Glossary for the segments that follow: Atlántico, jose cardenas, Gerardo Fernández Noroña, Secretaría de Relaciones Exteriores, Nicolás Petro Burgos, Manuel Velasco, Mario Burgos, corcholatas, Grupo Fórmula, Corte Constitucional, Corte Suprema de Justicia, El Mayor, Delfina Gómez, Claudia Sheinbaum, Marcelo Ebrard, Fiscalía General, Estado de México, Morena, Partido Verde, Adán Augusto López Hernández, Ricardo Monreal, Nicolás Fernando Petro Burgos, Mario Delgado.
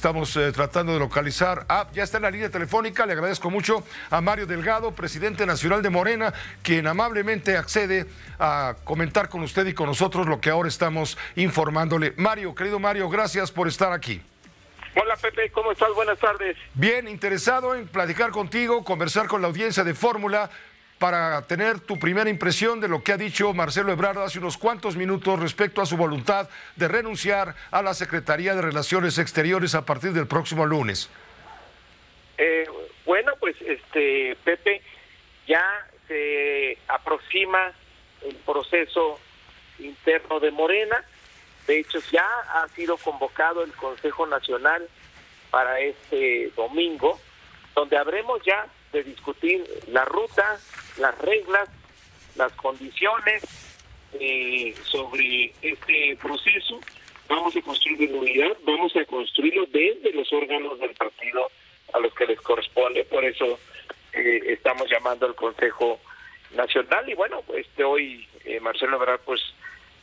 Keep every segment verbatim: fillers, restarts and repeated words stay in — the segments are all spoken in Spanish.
Estamos eh, tratando de localizar. Ah, ya está en la línea telefónica. Le agradezco mucho a Mario Delgado, presidente nacional de Morena, quien amablemente accede a comentar con usted y con nosotros lo que ahora estamos informándole. Mario, querido Mario, gracias por estar aquí. Hola Pepe, ¿cómo estás? Buenas tardes. Bien, interesado en platicar contigo, conversar con la audiencia de Fórmula para tener tu primera impresión de lo que ha dicho Marcelo Ebrard hace unos cuantos minutos respecto a su voluntad de renunciar a la Secretaría de Relaciones Exteriores a partir del próximo lunes. Eh, bueno, pues este Pepe, ya se aproxima el proceso interno de Morena. De hecho, ya ha sido convocado el Consejo Nacional para este domingo, donde habremos ya de discutir la ruta, las reglas, las condiciones eh, sobre este proceso. Vamos a construir unidad, vamos a construirlo desde los órganos del partido a los que les corresponde. Por eso eh, estamos llamando al Consejo Nacional. Y bueno, este hoy eh, Marcelo Ebrard, pues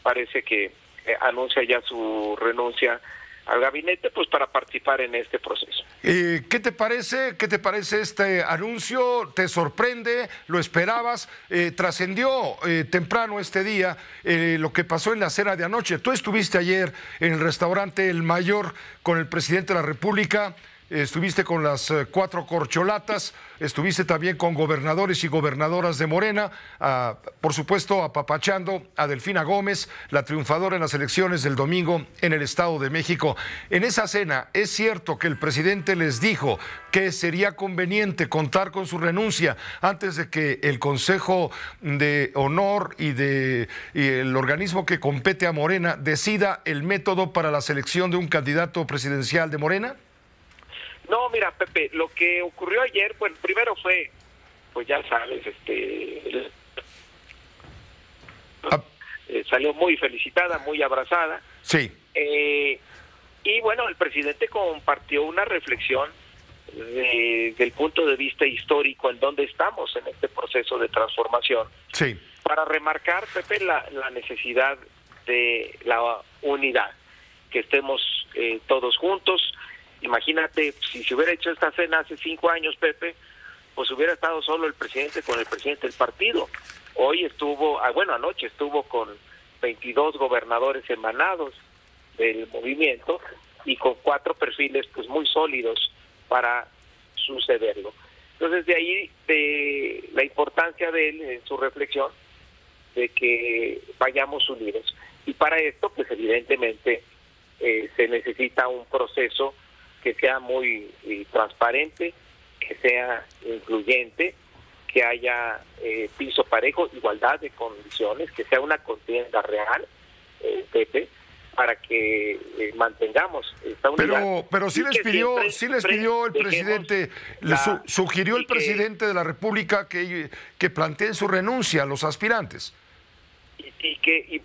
parece que anuncia ya su renuncia al gabinete, pues para participar en este proceso. Eh, ¿Qué te parece? ¿Qué te parece este anuncio? ¿Te sorprende? ¿Lo esperabas? Eh, trascendió eh, temprano este día eh, lo que pasó en la cena de anoche. Tú estuviste ayer en el restaurante El Mayor con el presidente de la República. Estuviste con las cuatro corcholatas, estuviste también con gobernadores y gobernadoras de Morena, a, por supuesto apapachando a Delfina Gómez, la triunfadora en las elecciones del domingo en el Estado de México. En esa cena, ¿es cierto que el presidente les dijo que sería conveniente contar con su renuncia antes de que el Consejo de Honor y, de, y el organismo que compete a Morena decida el método para la selección de un candidato presidencial de Morena? No, mira, Pepe, lo que ocurrió ayer, bueno, primero fue, pues ya sabes, este, el, ah. eh, salió muy felicitada, muy abrazada. Sí. Eh, y bueno, el presidente compartió una reflexión de, del punto de vista histórico en donde estamos en este proceso de transformación. Sí. Para remarcar, Pepe, la, la necesidad de la unidad, que estemos eh, todos juntos. Imagínate, si se hubiera hecho esta cena hace cinco años, Pepe, pues hubiera estado solo el presidente con el presidente del partido. Hoy estuvo, bueno, anoche estuvo con veintidós gobernadores emanados del movimiento y con cuatro perfiles pues muy sólidos para sucederlo. Entonces, de ahí de la importancia de él en su reflexión de que vayamos unidos. Y para esto, pues evidentemente eh, se necesita un proceso que sea muy transparente, que sea incluyente, que haya eh, piso parejo, igualdad de condiciones, que sea una contienda real, eh, Pepe, para que eh, mantengamos esta unidad. Pero, pero sí, les pidió, siempre, sí les pidió el presidente, la, su, sugirió el que, presidente de la República que, que planteen su renuncia a los aspirantes. Y, y, que, y,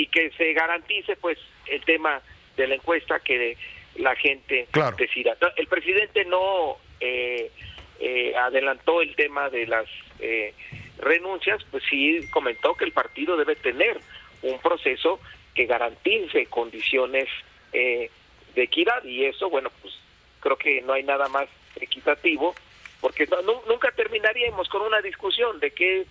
y que se garantice pues el tema de la encuesta que la gente claro. decida. El presidente no eh, eh, adelantó el tema de las eh, renuncias, pues sí comentó que el partido debe tener un proceso que garantice condiciones eh, de equidad, y eso, bueno, pues creo que no hay nada más equitativo, porque no, no, nunca terminaríamos con una discusión de qué,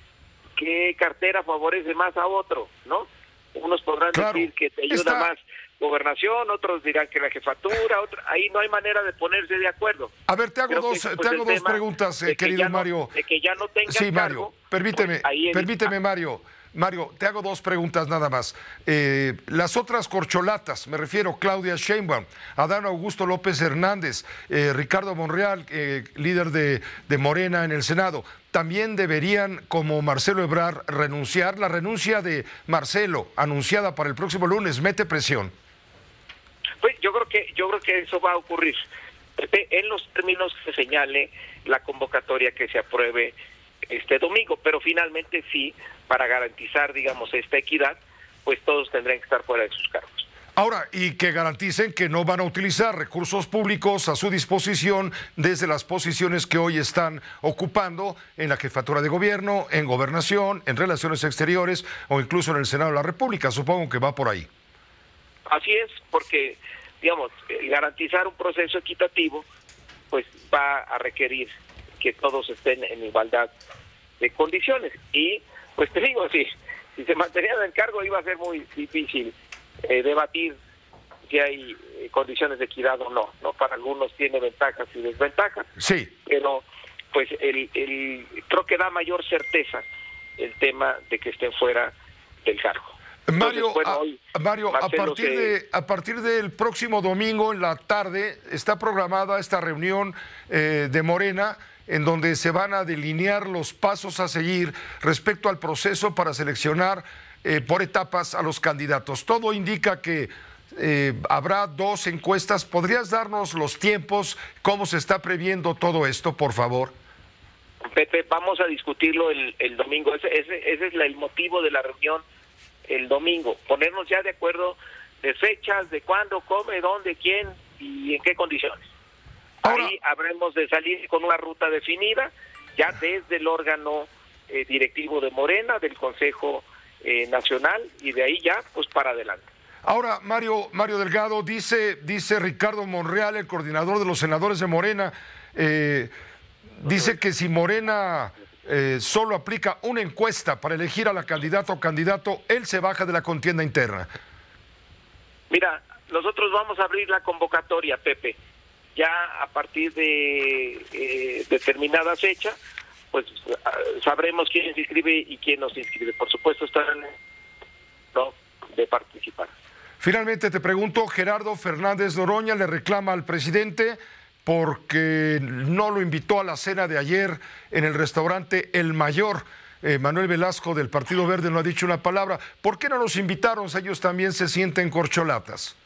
qué cartera favorece más a otro, ¿no? Unos podrán claro. decir que te ayuda Está... más gobernación, otros dirán que la jefatura, otro, ahí no hay manera de ponerse de acuerdo. A ver, te hago Creo dos, que, pues, te hago dos preguntas, eh, querido Mario. No, de que ya no tengas Sí, Mario, cargo, permíteme, pues, permíteme, Mario. Mario, te hago dos preguntas nada más. Eh, las otras corcholatas, me refiero, Claudia Sheinbaum, Adán Augusto López Hernández, eh, Ricardo Monreal, eh, líder de, de Morena en el Senado, ¿también deberían, como Marcelo Ebrard, renunciar? La renuncia de Marcelo, anunciada para el próximo lunes, ¿mete presión? Pues yo creo que, yo creo que eso va a ocurrir. En los términos que señale la convocatoria que se apruebe este domingo, pero finalmente sí, para garantizar, digamos, esta equidad, pues todos tendrán que estar fuera de sus cargos. Ahora, y que garanticen que no van a utilizar recursos públicos a su disposición desde las posiciones que hoy están ocupando en la jefatura de gobierno, en gobernación, en relaciones exteriores o incluso en el Senado de la República. Supongo que va por ahí. Así es, porque digamos, garantizar un proceso equitativo, pues va a requerir que todos estén en igualdad de condiciones. Y pues te digo, si, si se mantenía en el cargo iba a ser muy difícil eh, debatir si hay condiciones de equidad o no, no. Para algunos tiene ventajas y desventajas, sí, pero pues el, el creo que da mayor certeza el tema de que estén fuera del cargo. Mario, Entonces, bueno, a, hoy, Mario a, partir que... de, a partir del próximo domingo en la tarde está programada esta reunión eh, de Morena, en donde se van a delinear los pasos a seguir respecto al proceso para seleccionar eh, por etapas a los candidatos. Todo indica que eh, habrá dos encuestas. ¿Podrías darnos los tiempos? ¿Cómo se está previendo todo esto, por favor? Pepe, vamos a discutirlo el, el domingo. Ese, ese, ese es la, el motivo de la reunión el domingo, ponernos ya de acuerdo de fechas, de cuándo, cómo, dónde, quién y en qué condiciones. Ahora, ahí habremos de salir con una ruta definida, ya desde el órgano eh, directivo de Morena, del Consejo eh, Nacional, y de ahí ya pues para adelante. Ahora, Mario, Mario Delgado, dice, dice Ricardo Monreal, el coordinador de los senadores de Morena, eh, dice que si Morena... Eh, solo aplica una encuesta para elegir a la candidata o candidato, él se baja de la contienda interna. Mira, nosotros vamos a abrir la convocatoria, Pepe, ya a partir de eh, determinada fecha, pues sabremos quién se inscribe y quién no se inscribe. Por supuesto estarán no de participar. Finalmente te pregunto, Gerardo Fernández Noroña le reclama al presidente porque no lo invitó a la cena de ayer en el restaurante El Mayor. Eh, Manuel Velasco del Partido Verde no ha dicho una palabra. ¿Por qué no los invitaron si ellos también se sienten corcholatas?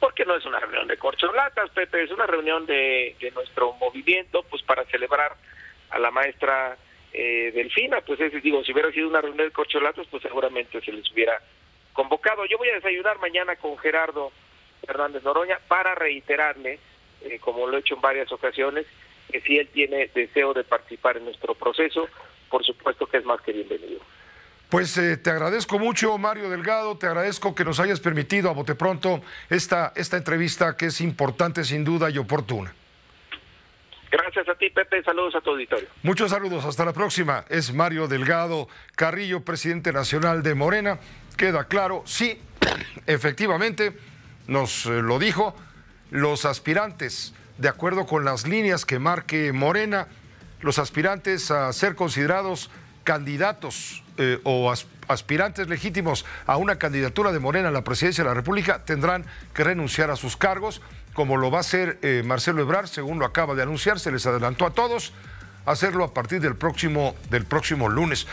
Porque no es una reunión de corcholatas, Pepe, es una reunión de, de nuestro movimiento, pues para celebrar a la maestra eh, Delfina. Pues es, digo, si hubiera sido una reunión de corcholatas, pues seguramente se les hubiera convocado. Yo voy a desayunar mañana con Gerardo Fernández Noroña para reiterarle, Eh, como lo he hecho en varias ocasiones, que si él tiene deseo de participar en nuestro proceso, por supuesto que es más que bienvenido. Pues eh, te agradezco mucho, Mario Delgado, te agradezco que nos hayas permitido a bote pronto esta, esta entrevista que es importante sin duda y oportuna. Gracias a ti, Pepe, saludos a tu auditorio. Muchos saludos, hasta la próxima. Es Mario Delgado Carrillo, presidente nacional de Morena. Queda claro, sí, efectivamente, nos eh, lo dijo, los aspirantes, de acuerdo con las líneas que marque Morena, los aspirantes a ser considerados candidatos eh, o as, aspirantes legítimos a una candidatura de Morena a la presidencia de la República tendrán que renunciar a sus cargos, como lo va a hacer eh, Marcelo Ebrard, según lo acaba de anunciar, se les adelantó a todos, hacerlo a partir del próximo, del próximo lunes.